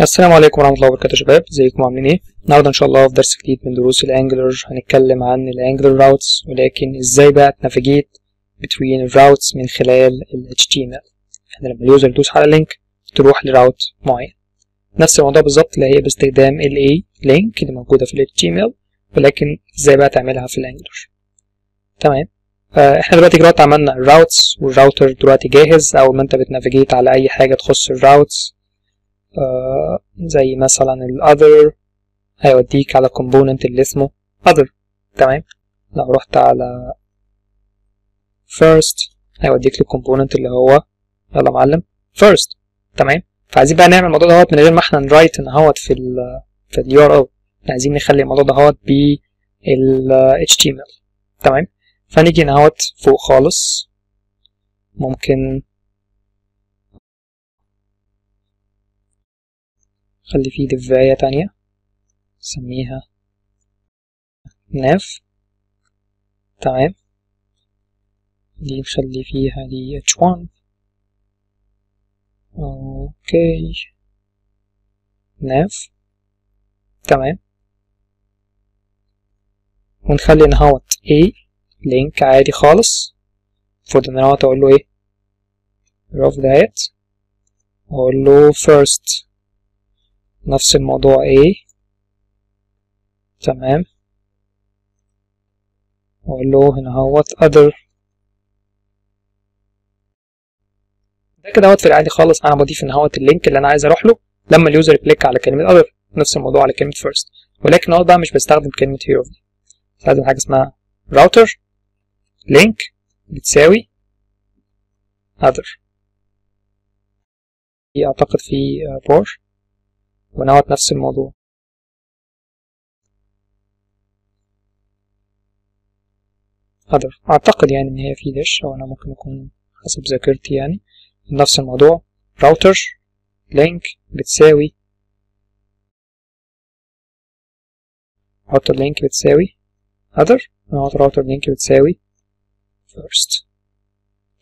السلام عليكم ورحمة الله وبركاته شباب، ازيكم عاملين ايه؟ النهارده ان شاء الله في درس جديد من دروس الانجلر هنتكلم عن الانجلر راوتس، ولكن ازاي بقى تنافيجيت بين الراوتس من خلال ال HTML. احنا لما اليوزر يدوس على لينك تروح لراوت معين. نفس الموضوع بالظبط اللي هي باستخدام ال A لينك اللي موجودة في ال HTML، ولكن ازاي بقى تعملها في الانجلر. تمام، احنا دلوقتي عملنا الراوتس والراوتر دلوقتي جاهز. اول ما انت بتنافيجيت على اي حاجة تخص الراوتس زي مثلا ال other هيوديك على component اللي اسمه other. تمام، لو رحت على first هيوديك للcomponent اللي هو يلا معلم first. تمام، فعايزين بقى نعمل الموضوع دهوت من غير ما احنا نرايت ان هوت في ال URL، عايزين نخلي الموضوع دهوت بال HTML. تمام، فنيجي نهوت فوق خالص، ممكن خلي فيه دفاية تانية نسميها ناف. تمام، دي نخلي فيها دي h1. اوكي ناف. تمام، ونخلي نهوت a لينك عادي خالص. المفروض ان انا اقول له ايه رف دهات، اقول له first نفس الموضوع ايه. تمام، اقول له هنا هوت other. ده كده هوت في العادي خالص. انا بضيف ان هوت اللينك اللي انا عايز اروح له لما اليوزر يكليك على كلمه other، نفس الموضوع على كلمه first، ولكن انا بقى مش بستخدم كلمه هيروف دي، بستخدم حاجه اسمها راوتر لينك بتساوي other. دي اعتقد في بور، ونوعت نفس الموضوع. اعتقد يعني ان هي في داش، او انا ممكن اكون حسب ذاكرتي يعني نفس الموضوع. راوتر لينك بتساوي راوتر لينك بتساوي other، ونوعت راوتر لينك بتساوي first.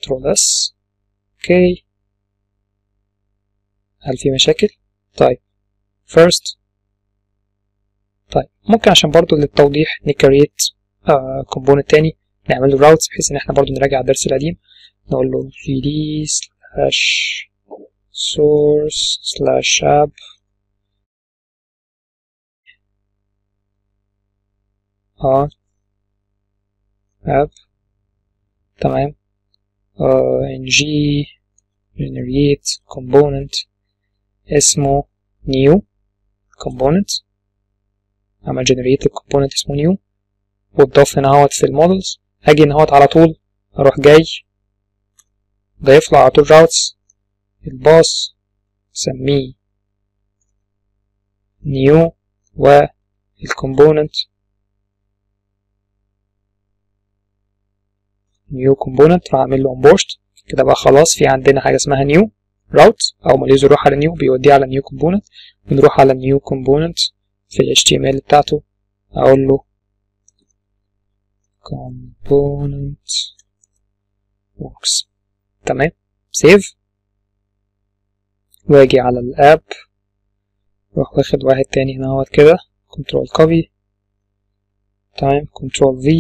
control s. اوكي، هل في مشاكل؟ طيب first. طيب ممكن عشان برضو للتوضيح نكريت كومبوننت تاني نعمل له راوتس، بحيث ان احنا برضو نراجع الدرس القديم. نقول له gd/source/app app. تمام، ng generate component اسمه new component. اعمل generate الكومبوننت اسمه new، واتضاف هنا اهوت في المودلز. هاجي هنا اهوت على طول اروح جاي ضايف له على طول راوتس الباص، سميه new والكومبوننت new component، وهعمل له onboard. كده بقى خلاص في عندنا حاجه اسمها new route، او ما اليوزر يروح على نيو بيوديه على نيو كومبوننت. بنروح على نيو كومبوننت في ال HTML بتاعته، اقول له component works. تمام، سيف، واجي على الاب اروح واخد واحد تاني هنا اهوت كده control copy. تمام، control v،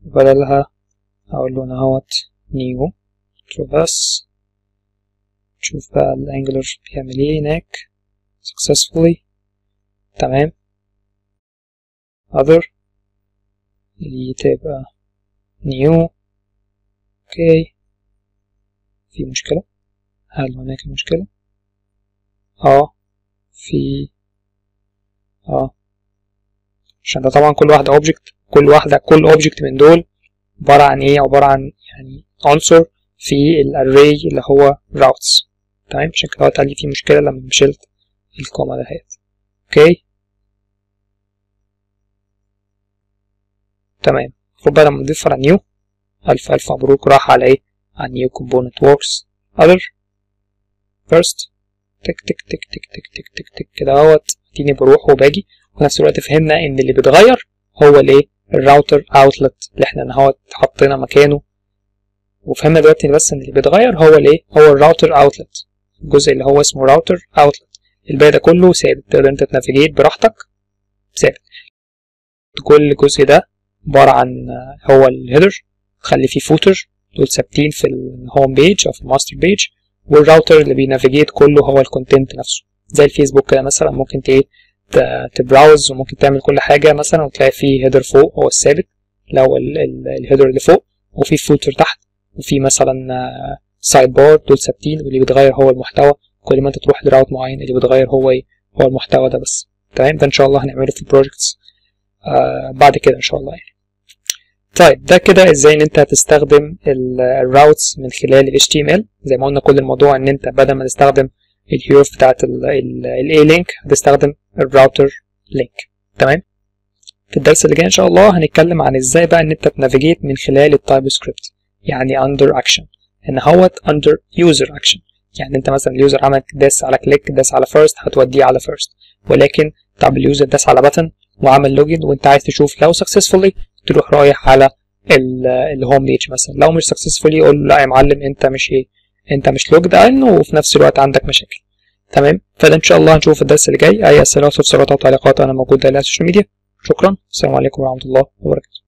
بدلها اقول له هنا اهوت نيو control s. شوف بقى الانجلر بيعمل ايه هناك successfully. تمام، other دي تبقى new. اوكي، في مشكلة؟ هل هناك مشكلة؟ في عشان ده طبعا كل واحدة object، كل object من دول عبارة عن ايه؟ عبارة عن يعني عنصر في الاري اللي هو routes. تمام، عشان كده قال لي في مشكلة لما شلت الكومة دهيت. اوكي تمام، المفروض بقى لما نضيف على نيو الف مبروك راح على ايه؟ على نيو كومبوننت وركس اذر فيرست. تك تك تك تك تك تك تك تك كده اهوت، اديني بروح وباجي. وفي نفس الوقت فهمنا ان اللي بيتغير هو الايه؟ الراوتر اوتلت اللي احنا اهوت حطينا مكانه. وفهمنا دلوقتي بس ان اللي بيتغير هو الايه، هو الراوتر اوتلت، الجزء اللي هو اسمه راوتر اوتلت. الباقي ده كله ثابت، تقدر انت تنافيجيت براحتك ثابت. كل جزء ده عباره عن هو الهيدر، تخلي فيه فوتر، دول ثابتين في الهوم بيج او في الماستر بيج. والراوتر اللي بينافيجيت كله هو الكونتنت نفسه، زي الفيسبوك كده مثلا، ممكن تبراوز وممكن تعمل كل حاجه مثلا، وتلاقي فيه هيدر فوق هو الثابت لو الهيدر اللي فوق، وفي فوتر تحت، وفي مثلا سايد بار، دول ثابتين، واللي بيتغير هو المحتوى. كل ما انت تروح لراوت معين اللي بيتغير هو ايه، هو المحتوى ده بس. تمام، ده ان شاء الله هنعمله في البروجكتس بعد كده ان شاء الله يعني. طيب ده كده ازاي ان انت هتستخدم الراوتس من خلال ال HTML. زي ما قلنا كل الموضوع ان انت بدل ما تستخدم الحروف بتاعت ال A link هتستخدم الراوتر لينك. تمام، في الدرس اللي جاي ان شاء الله هنتكلم عن ازاي بقى ان انت تنافيجيت من خلال التايب سكريبت، يعني under action، ان هوت under user action. يعني انت مثلا اليوزر عمل داس على كليك، داس على first، هتوديه على first. ولكن طب اليوزر داس على بتن وعمل لوجن، وانت عايز تشوف لو successfully تروح رايح على الهوم بيج مثلا. لو مش successfully يقول لا يا معلم انت مش ايه، انت مش لوجد ان، وفي نفس الوقت عندك مشاكل. تمام، فده ان شاء الله هنشوف في الدرس اللي جاي. اي اسئله واستفسارات او تعليقات انا موجود على السوشيال ميديا. شكرا، السلام عليكم ورحمه الله وبركاته.